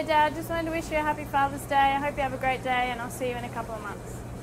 Hey Dad, just wanted to wish you a happy Father's Day. I hope you have a great day and I'll see you in a couple of months.